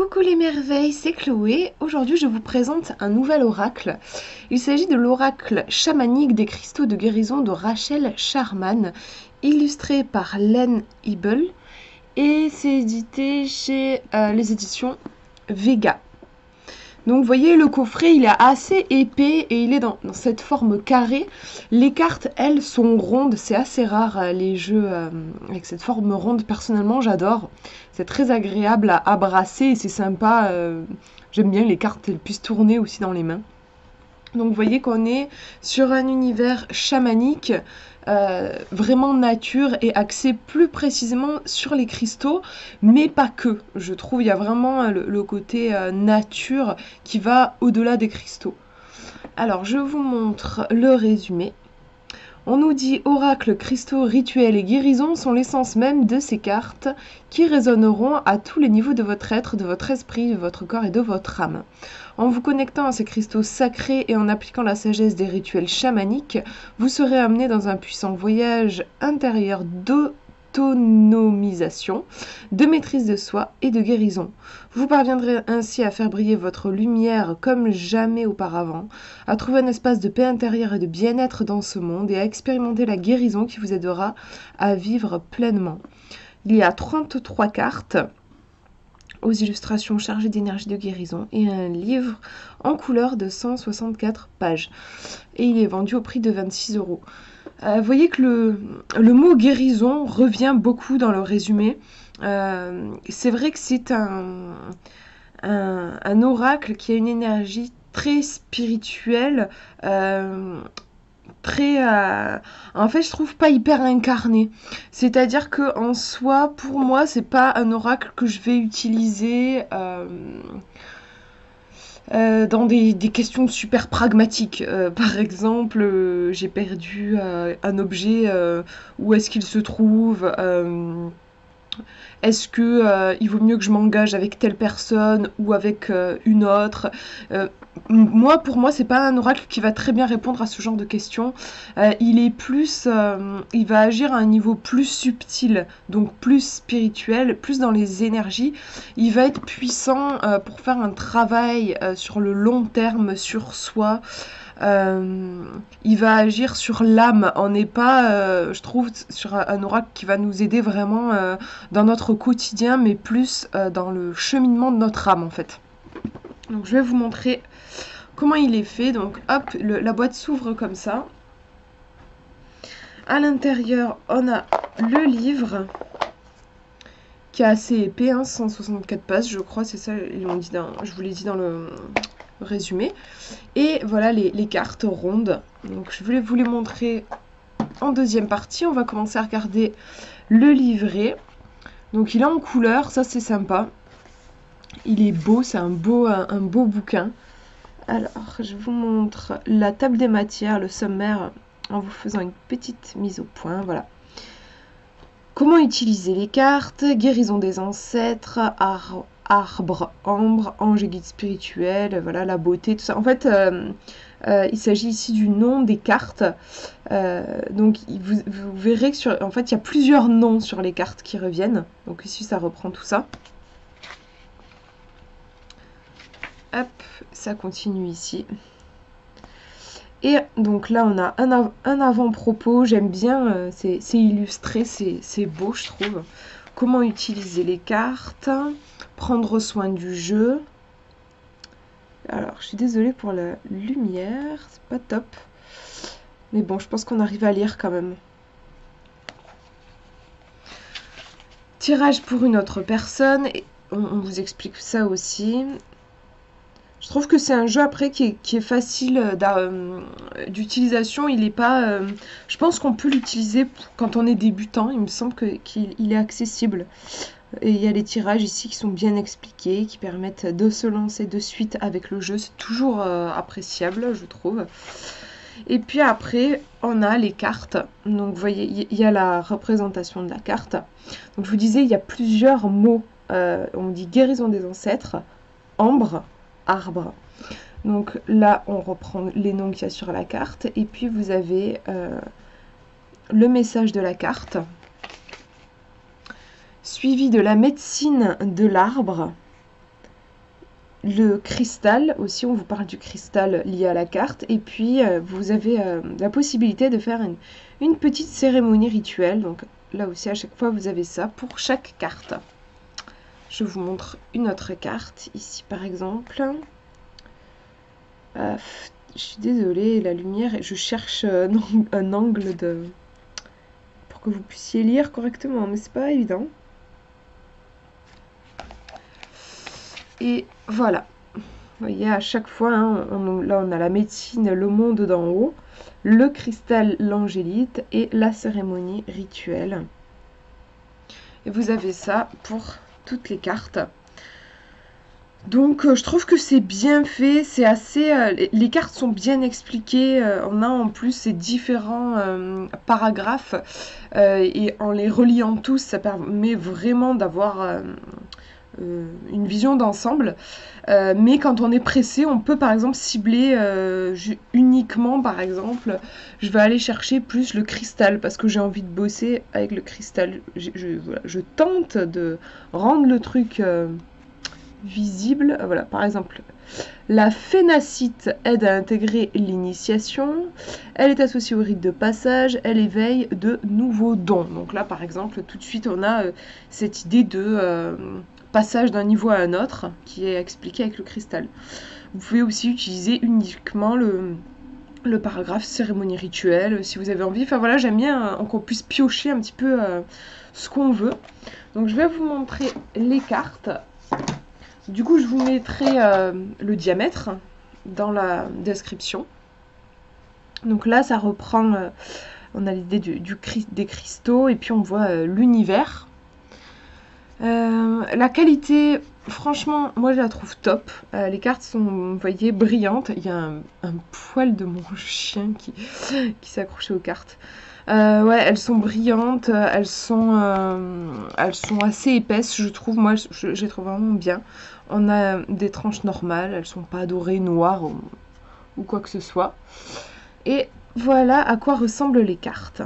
Coucou les merveilles, c'est Chloé. Aujourd'hui je vous présente un nouvel oracle. Il s'agit de l'oracle chamanique des cristaux de guérison de Rachelle Charman, illustré par Len Hibble, et c'est édité chez les éditions Vega. Donc vous voyez, le coffret il est assez épais et il est dans cette forme carrée. Les cartes, elles, sont rondes. C'est assez rare les jeux avec cette forme ronde. Personnellement, j'adore. C'est très agréable à brasser et c'est sympa. J'aime bien les cartes, elles puissent tourner aussi dans les mains. Donc vous voyez qu'on est sur un univers chamanique, vraiment nature et axé plus précisément sur les cristaux, mais pas que. Je trouve il y a vraiment le côté nature qui va au-delà des cristaux. Alors je vous montre le résumé. On nous dit « Oracle, cristaux, rituels et guérisons sont l'essence même de ces cartes qui résonneront à tous les niveaux de votre être, de votre esprit, de votre corps et de votre âme. En vous connectant à ces cristaux sacrés et en appliquant la sagesse des rituels chamaniques, vous serez amené dans un puissant voyage intérieur d'autonomisation, de maîtrise de soi et de guérison. Vous parviendrez ainsi à faire briller votre lumière comme jamais auparavant, à trouver un espace de paix intérieure et de bien-être dans ce monde et à expérimenter la guérison qui vous aidera à vivre pleinement. » Il y a 33 cartes aux illustrations chargées d'énergie de guérison et un livre en couleur de 164 pages. Et il est vendu au prix de 26 €. Vous voyez que le mot guérison revient beaucoup dans le résumé. C'est vrai que c'est un oracle qui a une énergie très spirituelle, en fait je trouve pas hyper incarné. C'est-à-dire que en soi, pour moi, c'est pas un oracle que je vais utiliser dans des questions super pragmatiques. Par exemple, j'ai perdu un objet, où est-ce qu'il se trouve, est-ce que il vaut mieux que je m'engage avec telle personne ou avec une autre. Pour moi, c'est pas un oracle qui va très bien répondre à ce genre de questions. Il va agir à un niveau plus subtil, donc plus spirituel, plus dans les énergies. Il va être puissant pour faire un travail sur le long terme, sur soi. Il va agir sur l'âme. On n'est pas, je trouve, sur un oracle qui va nous aider vraiment dans notre quotidien, mais plus dans le cheminement de notre âme en fait. Donc je vais vous montrer comment il est fait. Donc hop, la boîte s'ouvre comme ça. À l'intérieur, on a le livre qui est assez épais, hein, 164 pages, je crois, c'est ça, ils l'ont dit je vous l'ai dit dans le résumé. Et voilà les cartes rondes. Donc je voulais vous les montrer en deuxième partie. On va commencer à regarder le livret. Donc il est en couleur, ça c'est sympa. Il est beau, c'est un beau bouquin. Alors, je vous montre la table des matières, le sommaire, en vous faisant une petite mise au point. Voilà. Comment utiliser les cartes, guérison des ancêtres, arbre, ambre, ange et guide spirituel, voilà, la beauté, tout ça. En fait, il s'agit ici du nom des cartes. Donc, vous verrez que en fait, il y a plusieurs noms sur les cartes qui reviennent. Donc ici, ça reprend tout ça. Hop, ça continue ici. Et donc là, on a un avant-propos. J'aime bien, c'est illustré, c'est beau, je trouve. Comment utiliser les cartes, prendre soin du jeu. Alors, je suis désolée pour la lumière, c'est pas top. Mais bon, je pense qu'on arrive à lire quand même. Tirage pour une autre personne. Et on vous explique ça aussi. Je trouve que c'est un jeu après qui est facile d'utilisation. Il n'est pas. Je pense qu'on peut l'utiliser quand on est débutant. Il me semble qu'il est accessible. Et il y a les tirages ici qui sont bien expliqués, qui permettent de se lancer de suite avec le jeu. C'est toujours appréciable, je trouve. Et puis après, on a les cartes. Donc vous voyez, il y a la représentation de la carte. Donc je vous disais, il y a plusieurs mots. On dit guérison des ancêtres, ambre, arbre. Donc là, on reprend les noms qu'il y a sur la carte. Et puis, vous avez le message de la carte, suivi de la médecine de l'arbre, le cristal aussi, on vous parle du cristal lié à la carte. Et puis vous avez la possibilité de faire une petite cérémonie rituelle. Donc là aussi à chaque fois vous avez ça pour chaque carte. Je vous montre une autre carte ici par exemple. Je suis désolée, la lumière, je cherche un angle de pour que vous puissiez lire correctement, mais c'est pas évident. Et voilà, vous voyez à chaque fois, hein, là on a la médecine, le monde d'en haut, le cristal, l'angélite et la cérémonie rituelle. Et vous avez ça pour toutes les cartes. Donc je trouve que c'est bien fait, c'est assez, les cartes sont bien expliquées, on a en plus ces différents paragraphes et en les reliant tous, ça permet vraiment d'avoir une vision d'ensemble. Mais quand on est pressé, on peut par exemple cibler uniquement, par exemple, je vais aller chercher plus le cristal parce que j'ai envie de bosser avec le cristal. Je tente de rendre le truc visible. Voilà, par exemple, la phénacite aide à intégrer l'initiation, elle est associée au rite de passage, elle éveille de nouveaux dons. Donc là par exemple tout de suite on a cette idée de passage d'un niveau à un autre qui est expliqué avec le cristal. Vous pouvez aussi utiliser uniquement le paragraphe cérémonie rituelle si vous avez envie. Enfin voilà, j'aime bien qu'on puisse piocher un petit peu ce qu'on veut. Donc je vais vous montrer les cartes. Du coup, je vous mettrai le diamètre dans la description. Donc là, ça reprend, on a l'idée des cristaux et puis on voit l'univers. La qualité, franchement, moi je la trouve top. Les cartes sont, vous voyez, brillantes. Il y a un poil de mon chien qui s'accrochait aux cartes. Ouais, elles sont brillantes, elles sont assez épaisses, je trouve. Moi, je les trouve vraiment bien. On a des tranches normales, elles sont pas dorées, noires ou quoi que ce soit. Et voilà à quoi ressemblent les cartes.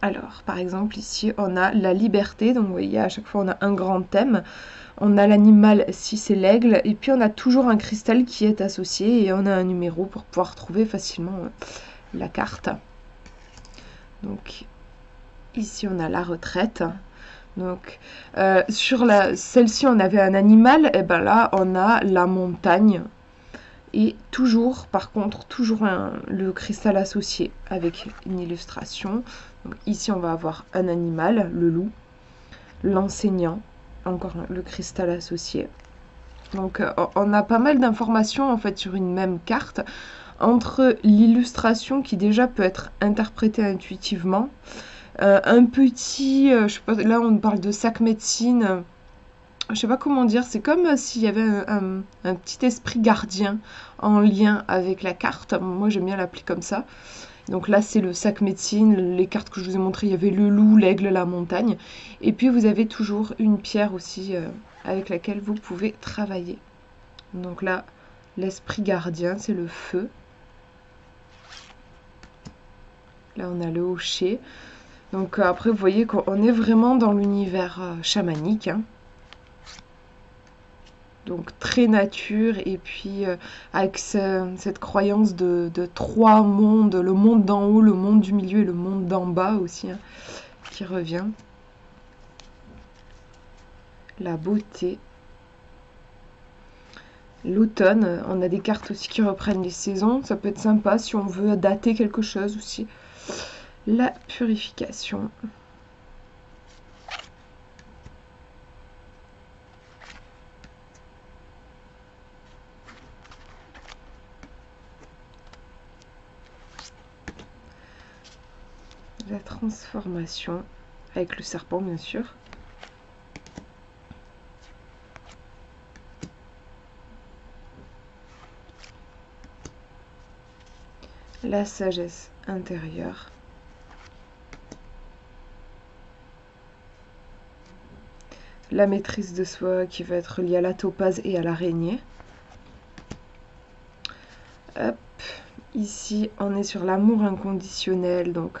Alors, par exemple, ici, on a la liberté. Donc, vous voyez, à chaque fois, on a un grand thème. On a l'animal, si c'est l'aigle. Et puis, on a toujours un cristal qui est associé. Et on a un numéro pour pouvoir trouver facilement la carte. Donc, ici, on a la retraite. Donc, sur celle-ci, on avait un animal. Et bien là, on a la montagne. Et toujours, par contre, toujours le cristal associé avec une illustration. Donc ici, on va avoir un animal, le loup, l'enseignant, encore le cristal associé. Donc, on a pas mal d'informations, en fait, sur une même carte. Entre l'illustration qui déjà peut être interprétée intuitivement, un petit, je sais pas, là, on parle de sac médecine. Je sais pas comment dire, c'est comme s'il y avait un petit esprit gardien en lien avec la carte. Moi j'aime bien l'appeler comme ça. Donc là c'est le sac médecine, les cartes que je vous ai montrées, il y avait le loup, l'aigle, la montagne. Et puis vous avez toujours une pierre aussi avec laquelle vous pouvez travailler. Donc là l'esprit gardien c'est le feu. Là on a le hocher. Donc après vous voyez qu'on est vraiment dans l'univers chamanique, hein. Donc très nature et puis avec cette croyance de trois mondes, le monde d'en haut, le monde du milieu et le monde d'en bas aussi, hein, qui revient. La beauté. L'automne, on a des cartes aussi qui reprennent les saisons, ça peut être sympa si on veut dater quelque chose aussi. La purification. La transformation, avec le serpent bien sûr. La sagesse intérieure. La maîtrise de soi qui va être liée à la topaze et à l'araignée. Hop. Ici, on est sur l'amour inconditionnel, donc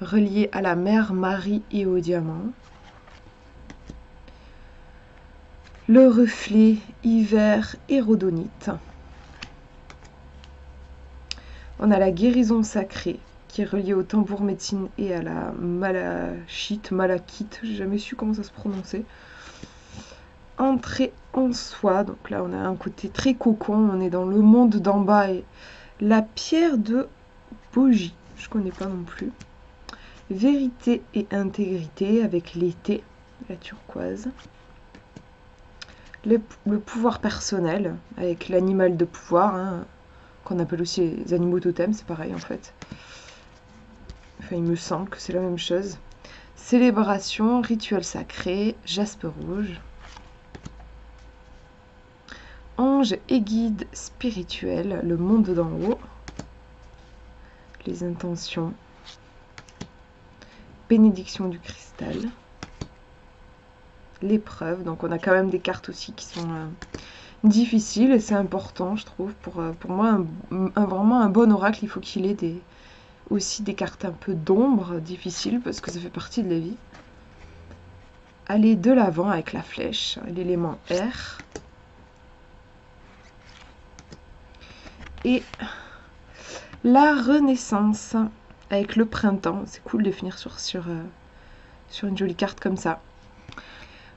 relié à la mère Marie et au diamant. le reflet hiver et rhodonite. On a la guérison sacrée qui est reliée au tambour médecine et à la malachite, j'ai jamais su comment ça se prononçait. Entrée en soi, donc là on a un côté très cocon, on est dans le monde d'en bas. Et la pierre de Bogie, je connais pas non plus. Vérité et intégrité avec l'été, la turquoise. Le pouvoir personnel avec l'animal de pouvoir, hein, qu'on appelle aussi les animaux totems, c'est pareil en fait. Enfin, il me semble que c'est la même chose. Célébration, rituel sacré, jaspe rouge. Ange et guide spirituel, le monde d'en haut. Les intentions. Bénédiction du cristal. L'épreuve, donc on a quand même des cartes aussi qui sont difficiles et c'est important je trouve, pour moi vraiment un bon oracle il faut qu'il ait aussi des cartes un peu d'ombre difficiles parce que ça fait partie de la vie. Aller de l'avant avec la flèche, l'élément air et la renaissance avec le printemps, c'est cool de finir sur une jolie carte comme ça.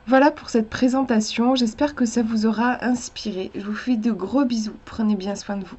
Voilà pour cette présentation, j'espère que ça vous aura inspiré. Je vous fais de gros bisous, prenez bien soin de vous.